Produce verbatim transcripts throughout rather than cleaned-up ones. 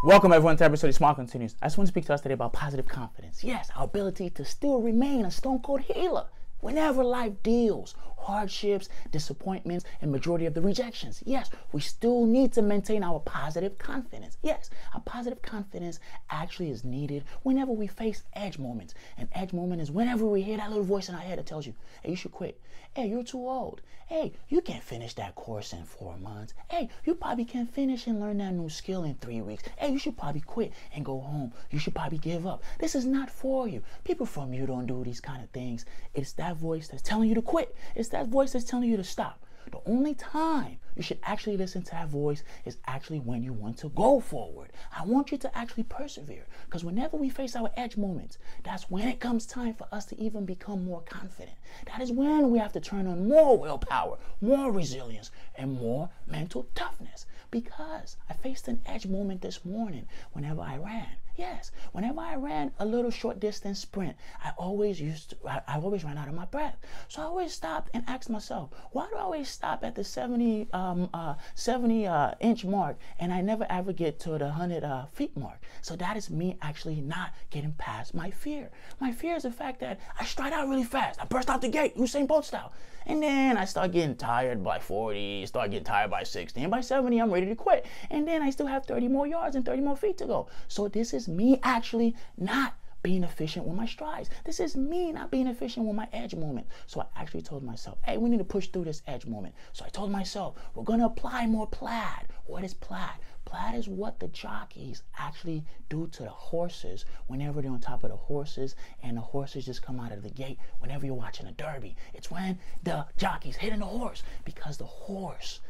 Welcome everyone to episode of Smile Continues. I just want to speak to us today about positive confidence. Yes, our ability to still remain a stone cold healer whenever life deals hardships, disappointments, and majority of the rejections. Yes, we still need to maintain our positive confidence. Yes, our positive confidence actually is needed whenever we face edge moments. An edge moment is whenever we hear that little voice in our head that tells you, hey, you should quit. Hey, you're too old. Hey, you can't finish that course in four months. Hey, you probably can't finish and learn that new skill in three weeks. Hey, you should probably quit and go home. You should probably give up. This is not for you. People from you don't do these kind of things. It's that voice that's telling you to quit. It's that voice that's telling you to stop. The only time you should actually listen to that voice is actually when you want to go forward. I want you to actually persevere, because whenever we face our edge moments, that's when it comes time for us to even become more confident. That is when we have to turn on more willpower, more resilience, and more mental toughness. Because I faced an edge moment this morning whenever I ran. Yes, whenever I ran a little short distance sprint, I always used to, I, I always ran out of my breath. So I always stopped and asked myself, why do I always stop at the seventy, um, uh, seventy uh, inch mark and I never ever get to the one hundred uh, feet mark? So that is me actually not getting past my fear. My fear is the fact that I stride out really fast. I burst out the gate, Usain Bolt style. And then I start getting tired by forty, start getting tired by sixty, and by seventy, I'm ready to quit. And then I still have thirty more yards and thirty more feet to go. So this is me actually not being efficient with my strides. This is me not being efficient with my edge moment. So I actually told myself, hey, we need to push through this edge moment. So I told myself, we're gonna apply more plaid. What is plaid? Plaid is what the jockeys actually do to the horses whenever they're on top of the horses and the horses just come out of the gate whenever you're watching a derby. It's when the jockey's hitting the horse, because the horse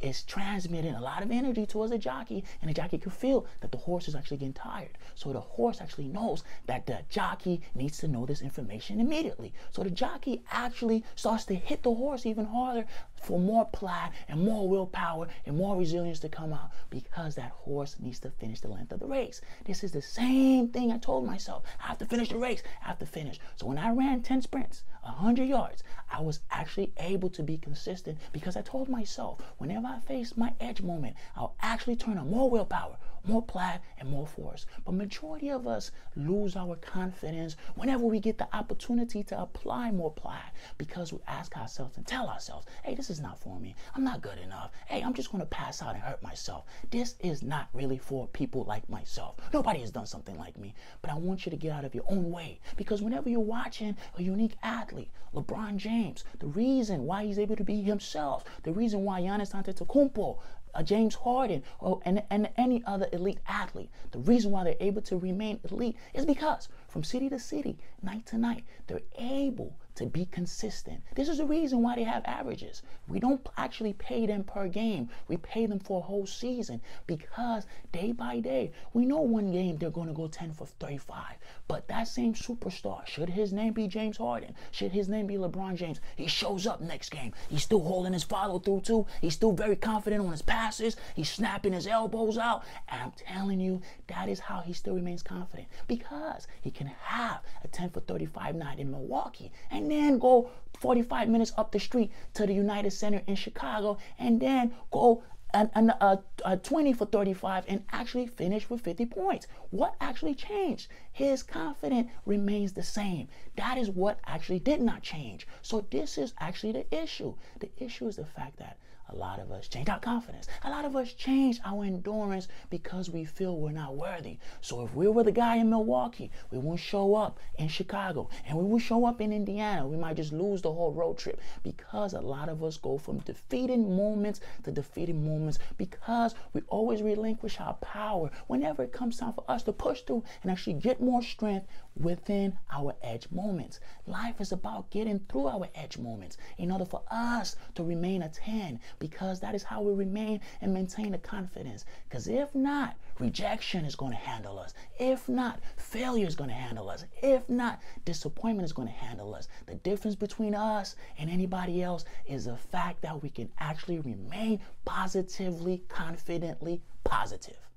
is transmitting a lot of energy towards the jockey, and the jockey can feel that the horse is actually getting tired. So the horse actually knows that the jockey needs to know this information immediately. So the jockey actually starts to hit the horse even harder for more plaid and more willpower and more resilience to come out, because that horse needs to finish the length of the race. This is the same thing I told myself. I have to finish the race. I have to finish. So when I ran ten sprints, one hundred yards, I was actually able to be consistent because I told myself, whenever I face my edge moment, I'll actually turn on more willpower, more plaid, and more force. But majority of us lose our confidence whenever we get the opportunity to apply more plaid, because we ask ourselves and tell ourselves, hey, this is not for me. I'm not good enough. Hey, I'm just going to pass out and hurt myself. This is not really for people like myself. Nobody has done something like me. But I want you to get out of your own way, because whenever you're watching a unique athlete, LeBron James, the reason why he's able to be himself, the reason why Giannis Antetokounmpo, Uh, James Harden, or, and, and any other elite athlete, the reason why they're able to remain elite is because from city to city, night to night, they're able to be consistent. This is the reason why they have averages. We don't actually pay them per game. We pay them for a whole season, because day by day, we know one game they're going to go ten for thirty-five. But that same superstar, should his name be James Harden? Should his name be LeBron James? He shows up next game. He's still holding his follow through too. He's still very confident on his passes. He's snapping his elbows out. And I'm telling you, that is how he still remains confident, because he can have a ten for thirty-five night in Milwaukee, and then go forty-five minutes up the street to the United Center in Chicago, and then go an, an, a, a twenty for thirty-five and actually finish with fifty points. What actually changed? His confidence remains the same. That is what actually did not change. So this is actually the issue. The issue is the fact that a lot of us change our confidence. A lot of us change our endurance because we feel we're not worthy. So if we were the guy in Milwaukee, we won't show up in Chicago, and we won't show up in Indiana. We might just lose the whole road trip, because a lot of us go from defeating moments to defeating moments, because we always relinquish our power whenever it comes time for us to push through and actually get more strength within our edge moments. Life is about getting through our edge moments in order for us to remain a ten, because that is how we remain and maintain the confidence. Because if not, rejection is going to handle us. If not, failure is going to handle us. If not, disappointment is going to handle us. The difference between us and anybody else is the fact that we can actually remain positively, confidently positive.